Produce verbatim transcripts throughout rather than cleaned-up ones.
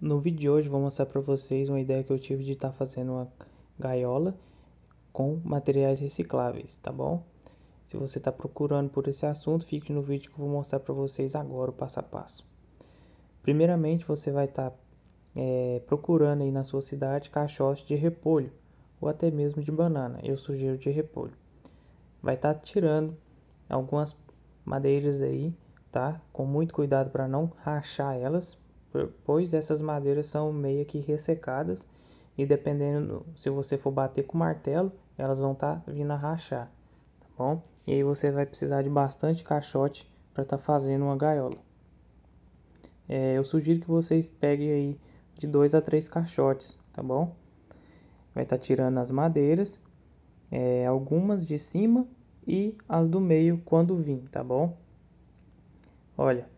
No vídeo de hoje vou mostrar para vocês uma ideia que eu tive de estar tá fazendo uma gaiola com materiais recicláveis, tá bom? Se você está procurando por esse assunto, fique no vídeo que eu vou mostrar para vocês agora o passo a passo. Primeiramente você vai estar tá, é, procurando aí na sua cidade caixotes de repolho ou até mesmo de banana, eu sugiro de repolho. Vai estar tá tirando algumas madeiras aí, tá? Com muito cuidado para não rachar elas, pois essas madeiras são meio que ressecadas e dependendo, se você for bater com o martelo, elas vão estar tá vindo a rachar, tá bom? E aí você vai precisar de bastante caixote para estar tá fazendo uma gaiola. É, eu sugiro que vocês peguem aí de dois a três caixotes, tá bom? Vai estar tá tirando as madeiras, é, algumas de cima e as do meio quando vir, tá bom? Olha,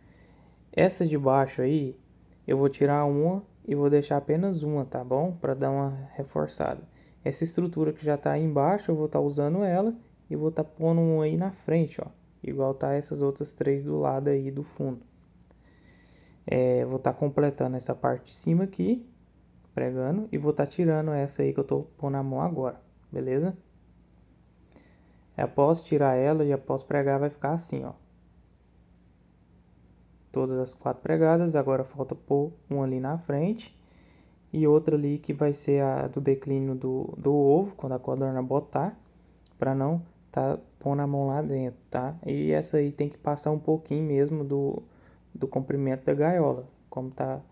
essa de baixo aí, eu vou tirar uma e vou deixar apenas uma, tá bom? Para dar uma reforçada. Essa estrutura que já tá aí embaixo, eu vou estar usando ela e vou estar pondo uma aí na frente, ó. Igual tá essas outras três do lado aí do fundo. É, vou estar completando essa parte de cima aqui, pregando, e vou estar tirando essa aí que eu tô pondo na mão agora, beleza? Após tirar ela e após pregar, vai ficar assim, ó. Todas as quatro pregadas, agora falta pôr uma ali na frente e outra ali que vai ser a do declínio do, do ovo, quando a codorna botar, para não tá pondo a mão lá dentro, tá? E essa aí tem que passar um pouquinho mesmo do, do comprimento da gaiola, como tá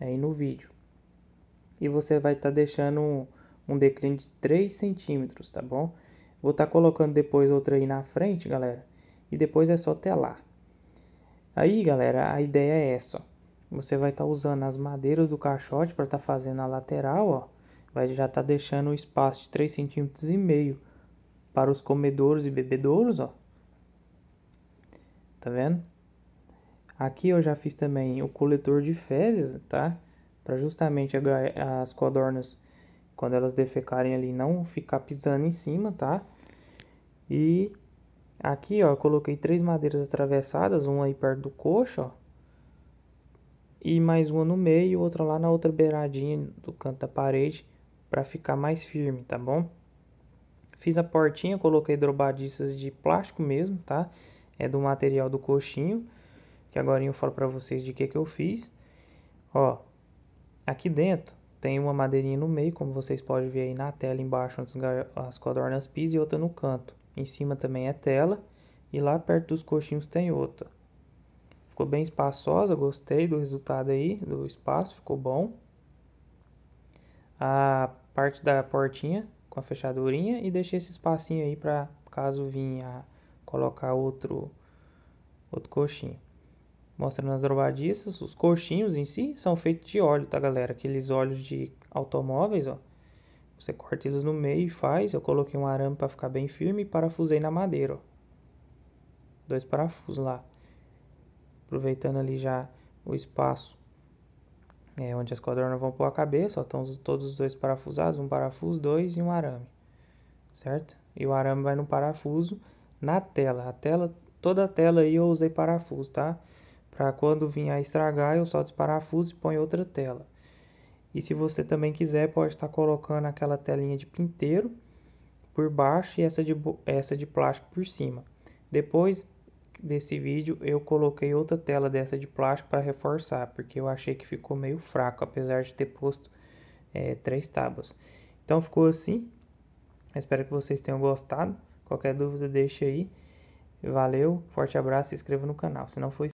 aí no vídeo. E você vai estar tá deixando um, um declínio de três centímetros, tá bom? Vou estar tá colocando depois outra aí na frente, galera, e depois é só telar. Aí, galera, a ideia é essa, ó. Você vai estar tá usando as madeiras do caixote para estar tá fazendo a lateral, ó. Vai já estar tá deixando um espaço de três vírgula cinco centímetros para os comedouros e bebedouros, ó. Tá vendo? Aqui eu já fiz também o coletor de fezes, tá? Para justamente as codornas, quando elas defecarem ali, não ficar pisando em cima, tá? E... aqui, ó, eu coloquei três madeiras atravessadas, uma aí perto do coxo, ó, e mais uma no meio, outra lá na outra beiradinha do canto da parede, para ficar mais firme, tá bom? Fiz a portinha, coloquei dobradiças de plástico mesmo, tá? É do material do coxinho, que agora eu falo para vocês de que que eu fiz. Ó, aqui dentro tem uma madeirinha no meio, como vocês podem ver aí na tela embaixo, onde as codornas pisam, e outra no canto. Em cima também é tela e lá perto dos coxinhos tem outra. Ficou bem espaçosa, gostei do resultado aí, do espaço, ficou bom. A parte da portinha com a fechadurinha e deixei esse espacinho aí para caso vinha colocar outro, outro coxinho. Mostrando as dobradiças, os coxinhos em si são feitos de óleo, tá galera? Aqueles óleos de automóveis, ó. Você corta eles no meio e faz. Eu coloquei um arame para ficar bem firme e parafusei na madeira, ó. Dois parafusos lá. Aproveitando ali já o espaço é, onde as codornas vão pôr a cabeça. Ó, estão todos os dois parafusados. Um parafuso, dois e um arame. Certo? E o arame vai no parafuso na tela. A tela, toda a tela aí eu usei parafuso, tá? Para quando vir a estragar eu só desparafuso e ponho outra tela. E se você também quiser, pode estar colocando aquela telinha de pinteiro por baixo e essa de, essa de plástico por cima. Depois desse vídeo, eu coloquei outra tela dessa de plástico para reforçar, porque eu achei que ficou meio fraco, apesar de ter posto é, três tábuas. Então ficou assim. Eu espero que vocês tenham gostado. Qualquer dúvida, deixa aí. Valeu, forte abraço e se inscreva no canal. Se não for